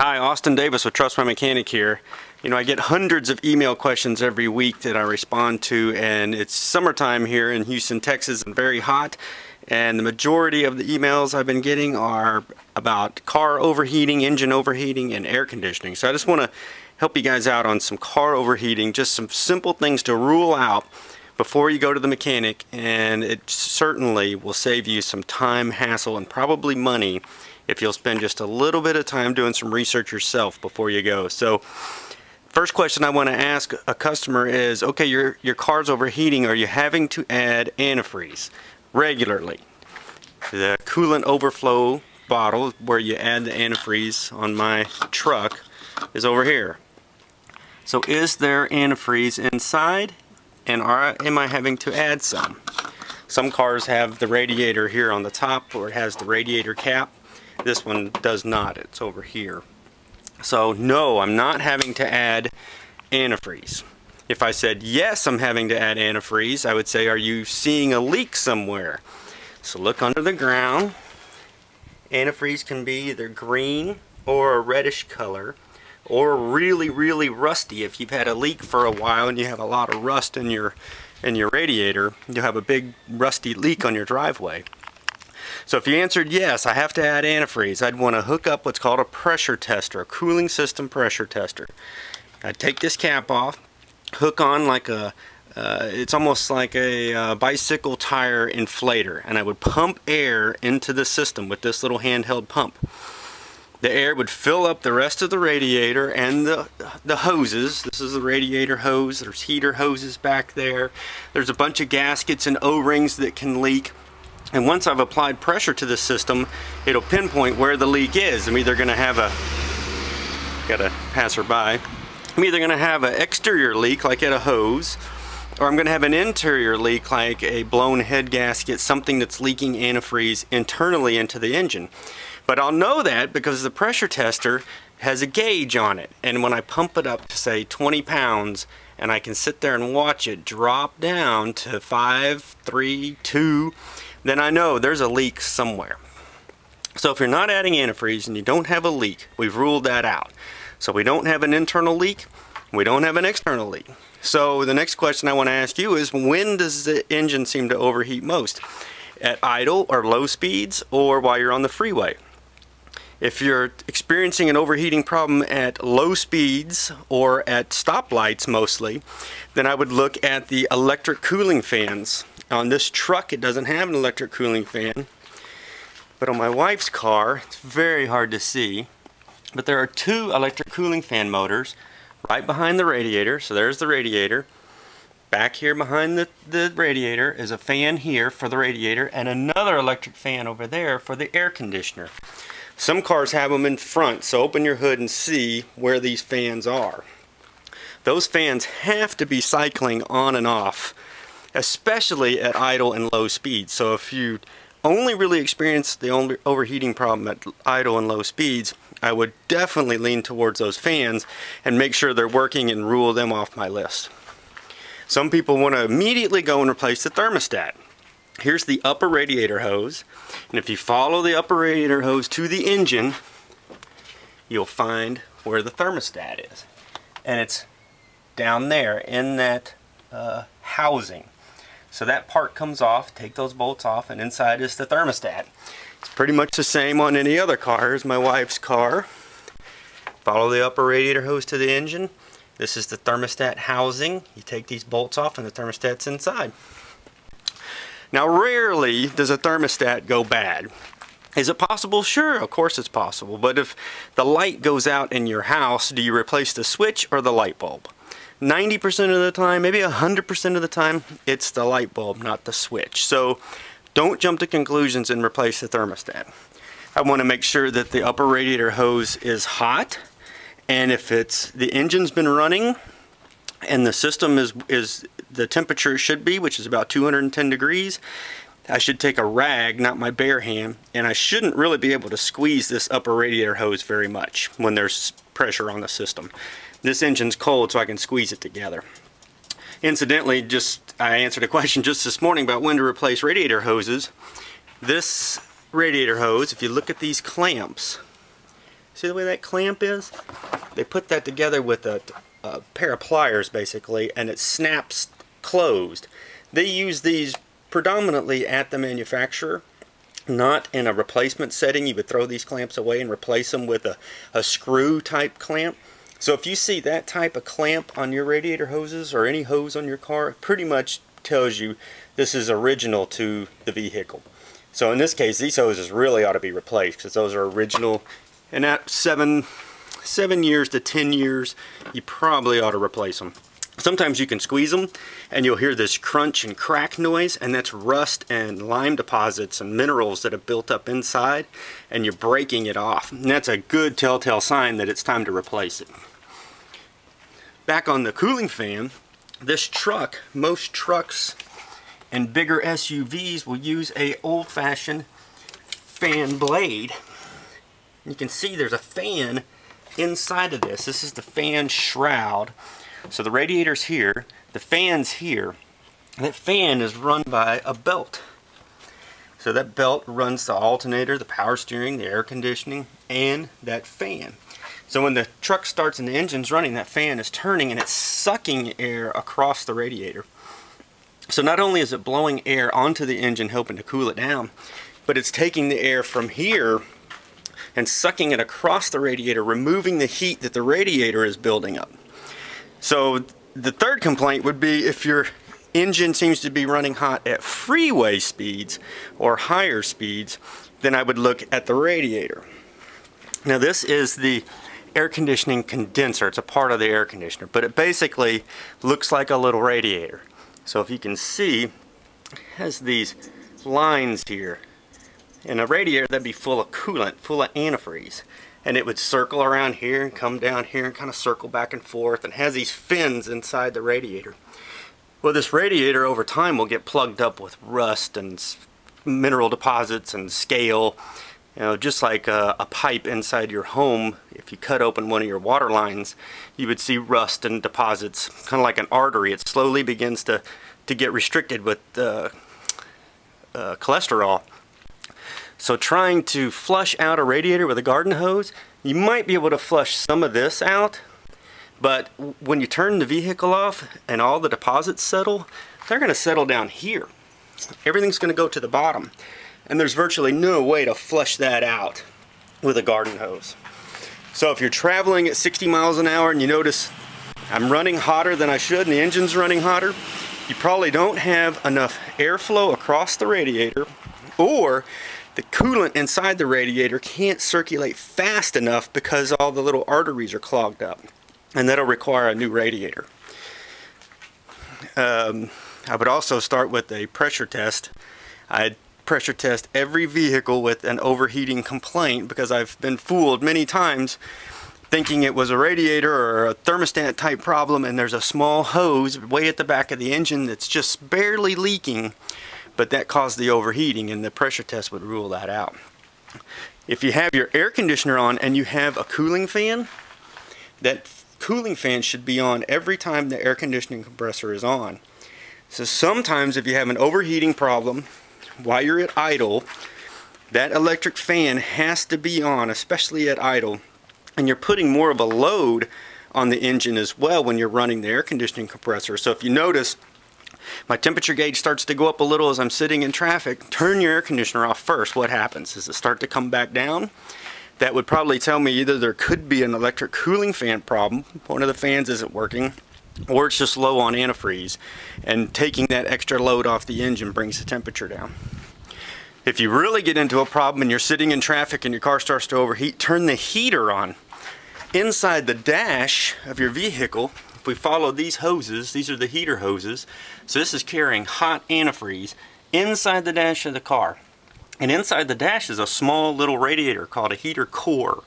Hi, Austin Davis with Trust My Mechanic here. You know, I get hundreds of email questions every week that I respond to, and it's summertime here in Houston, Texas, and very hot. And the majority of the emails I've been getting are about car overheating, engine overheating, and air conditioning. So I just want to help you guys out on some car overheating, just some simple things to rule out before you go to the mechanic, and it certainly will save you some time, hassle, and probably money if you'll spend just a little bit of time doing some research yourself before you go. So first question I want to ask a customer is, okay, your car's overheating. Are you having to add antifreeze regularly? The coolant overflow bottle where you add the antifreeze on my truck is over here. So is there antifreeze inside, and am I having to add some? Some cars have the radiator here on the top, or it has the radiator cap. This one does not, it's over here. So no, I'm not having to add antifreeze. If I said yes, I'm having to add antifreeze, I would say, are you seeing a leak somewhere? So look under the ground. Antifreeze can be either green or a reddish color, or really, really rusty. If you've had a leak for a while and you have a lot of rust in your radiator, you'll have a big rusty leak on your driveway. So if you answered yes, I have to add antifreeze, I'd want to hook up what's called a pressure tester, a cooling system pressure tester. I'd take this cap off, hook on like a, it's almost like a bicycle tire inflator, and I would pump air into the system with this little handheld pump. The air would fill up the rest of the radiator and the hoses. This is the radiator hose, there's heater hoses back there. There's a bunch of gaskets and O-rings that can leak. And once I've applied pressure to the system, it'll pinpoint where the leak is. I'm either going to have an exterior leak, like at a hose, or I'm going to have an interior leak, like a blown head gasket, something that's leaking antifreeze internally into the engine. But I'll know that because the pressure tester has a gauge on it. And when I pump it up to, say, 20 pounds, and I can sit there and watch it drop down to 5, 3, 2, then I know there's a leak somewhere. So if you're not adding antifreeze and you don't have a leak, we've ruled that out. So we don't have an internal leak, we don't have an external leak. So the next question I want to ask you is, when does the engine seem to overheat most? At idle or low speeds, or while you're on the freeway? If you're experiencing an overheating problem at low speeds or at stoplights mostly, then I would look at the electric cooling fans. On this truck, it doesn't have an electric cooling fan, but on my wife's car, it's very hard to see, but there are 2 electric cooling fan motors right behind the radiator. So there's the radiator. Back here behind the radiator is a fan here for the radiator, and another electric fan over there for the air conditioner. Some cars have them in front, so open your hood and see where these fans are. Those fans have to be cycling on and off, especially at idle and low speeds. So if you only really experience the overheating problem at idle and low speeds, I would definitely lean towards those fans and make sure they're working and rule them off my list. Some people want to immediately go and replace the thermostat. Here's the upper radiator hose, and if you follow the upper radiator hose to the engine, you'll find where the thermostat is, and it's down there in that housing. So that part comes off, take those bolts off, and inside is the thermostat. It's pretty much the same on any other car. Here's my wife's car. Follow the upper radiator hose to the engine. This is the thermostat housing. You take these bolts off and the thermostat's inside. Now, rarely does a thermostat go bad. Is it possible? Sure, of course it's possible. But if the light goes out in your house, do you replace the switch or the light bulb? 90% of the time, maybe 100% of the time, it's the light bulb, not the switch. So don't jump to conclusions and replace the thermostat. I want to make sure that the upper radiator hose is hot, and if it's the engine's been running and the system is the temperature should be, which is about 210 degrees, I should take a rag, not my bare hand, and I shouldn't really be able to squeeze this upper radiator hose very much when there's pressure on the system. This engine's cold, so I can squeeze it together. Incidentally, I answered a question just this morning about when to replace radiator hoses. This radiator hose, if you look at these clamps, See the way that clamp is? They put that together with a pair of pliers, basically, and it snaps closed. They use these predominantly at the manufacturer, not in a replacement setting. You would throw these clamps away and replace them with a screw type clamp. So if you see that type of clamp on your radiator hoses or any hose on your car, it pretty much tells you this is original to the vehicle. So in this case, these hoses really ought to be replaced because those are original, and at seven years to 10 years, you probably ought to replace them. Sometimes you can squeeze them and you'll hear this crunch and crack noise, and that's rust and lime deposits and minerals that have built up inside, and you're breaking it off. And that's a good telltale sign that it's time to replace it. Back on the cooling fan, this truck, most trucks and bigger SUVs will use a old-fashioned fan blade. You can see there's a fan inside of this. This is the fan shroud. So the radiator's here, the fan's here, and that fan is run by a belt. So that belt runs the alternator, the power steering, the air conditioning, and that fan. So when the truck starts and the engine's running, that fan is turning and it's sucking air across the radiator. So not only is it blowing air onto the engine, helping to cool it down, but it's taking the air from here and sucking it across the radiator, removing the heat that the radiator is building up. So the third complaint would be if your engine seems to be running hot at freeway speeds or higher speeds, then I would look at the radiator. Now this is the air conditioning condenser. It's a part of the air conditioner, but it basically looks like a little radiator. So if you can see, it has these lines here. In a radiator, that'd be full of coolant, full of antifreeze. And it would circle around here and come down here and kind of circle back and forth, and has these fins inside the radiator. Well, this radiator over time will get plugged up with rust and mineral deposits and scale. You know, just like a pipe inside your home, if you cut open one of your water lines, you would see rust and deposits, kind of like an artery. It slowly begins to get restricted with cholesterol. So trying to flush out a radiator with a garden hose, you might be able to flush some of this out, but when you turn the vehicle off and all the deposits settle, they're going to settle down here. Everything's going to go to the bottom. And there's virtually no way to flush that out with a garden hose. So if you're traveling at 60 miles an hour and you notice I'm running hotter than I should and the engine's running hotter, you probably don't have enough airflow across the radiator, or the coolant inside the radiator can't circulate fast enough because all the little arteries are clogged up, and that'll require a new radiator. I would also start with a pressure test. I'd pressure test every vehicle with an overheating complaint, because I've been fooled many times thinking it was a radiator or a thermostat type problem, and there's a small hose way at the back of the engine that's just barely leaking, but that caused the overheating, and the pressure test would rule that out. If you have your air conditioner on and you have a cooling fan, that cooling fan should be on every time the air conditioning compressor is on. So sometimes if you have an overheating problem while you're at idle, that electric fan has to be on, especially at idle, and you're putting more of a load on the engine as well when you're running the air conditioning compressor. So if you notice my temperature gauge starts to go up a little as I'm sitting in traffic, turn your air conditioner off first. What happens? Does it start to come back down? That would probably tell me either there could be an electric cooling fan problem, one of the fans isn't working, or it's just low on antifreeze, and taking that extra load off the engine brings the temperature down. If you really get into a problem and you're sitting in traffic and your car starts to overheat, turn the heater on. Inside the dash of your vehicle, if we follow these hoses, these are the heater hoses, so this is carrying hot antifreeze inside the dash of the car. And inside the dash is a small little radiator called a heater core.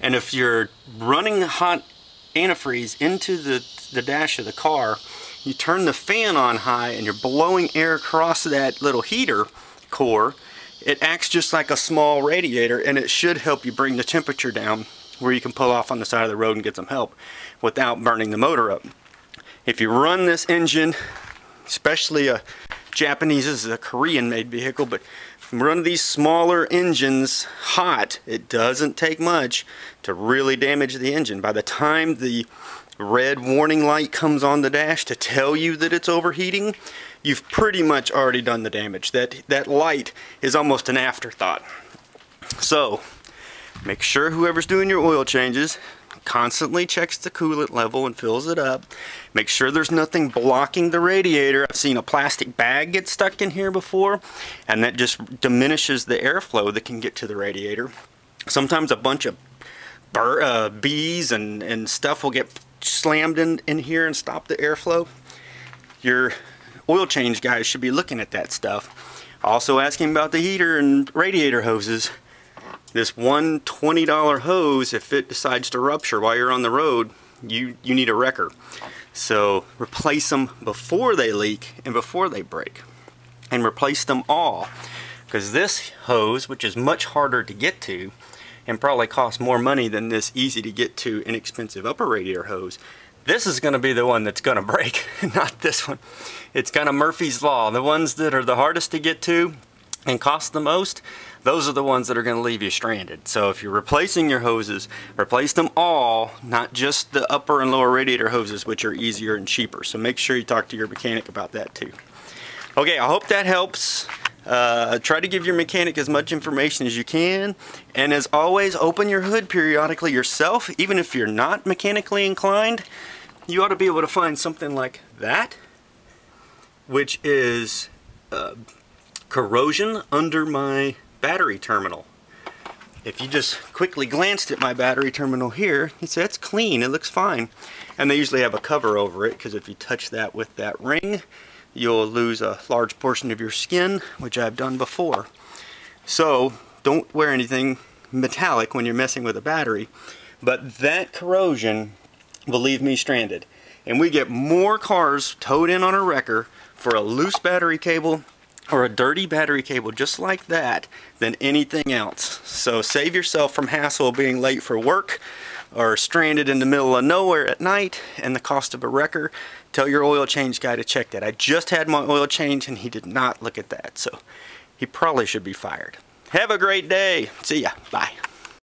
And if you're running hot antifreeze into the dash of the car, you turn the fan on high and you're blowing air across that little heater core, it acts just like a small radiator, and it should help you bring the temperature down where you can pull off on the side of the road and get some help without burning the motor up. If you run this engine, especially a Japanese, this is a Korean made vehicle, but running these smaller engines hot, it doesn't take much to really damage the engine. By the time the red warning light comes on the dash to tell you that it's overheating, you've pretty much already done the damage. That light is almost an afterthought. So make sure whoever's doing your oil changes constantly checks the coolant level and fills it up. Make sure there's nothing blocking the radiator. I've seen a plastic bag get stuck in here before, and that just diminishes the airflow that can get to the radiator. Sometimes a bunch of bees and stuff will get slammed in here and stop the airflow. Your oil change guys should be looking at that stuff. Also asking about the heater and radiator hoses. This one $20 hose, if it decides to rupture while you're on the road, you need a wrecker. So replace them before they leak and before they break. And replace them all. Because this hose, which is much harder to get to, and probably costs more money than this easy to get to inexpensive upper radiator hose, this is going to be the one that's going to break, not this one. It's kind of Murphy's Law. The ones that are the hardest to get to and cost the most, those are the ones that are going to leave you stranded. So if you're replacing your hoses, replace them all, not just the upper and lower radiator hoses, which are easier and cheaper. So make sure you talk to your mechanic about that too. Okay, I hope that helps. Try to give your mechanic as much information as you can, and as always, open your hood periodically yourself. Even if you're not mechanically inclined, you ought to be able to find something like that, which is corrosion under my battery terminal. If you just quickly glanced at my battery terminal here, you say, that's clean, it looks fine. And they usually have a cover over it, because if you touch that with that ring, you'll lose a large portion of your skin, which I've done before. So don't wear anything metallic when you're messing with a battery, but that corrosion will leave me stranded. And we get more cars towed in on a wrecker for a loose battery cable or a dirty battery cable just like that than anything else. So save yourself from hassle of being late for work or stranded in the middle of nowhere at night and the cost of a wrecker. Tell your oil change guy to check that. I just had my oil change and he did not look at that, so he probably should be fired. Have a great day. See ya. Bye.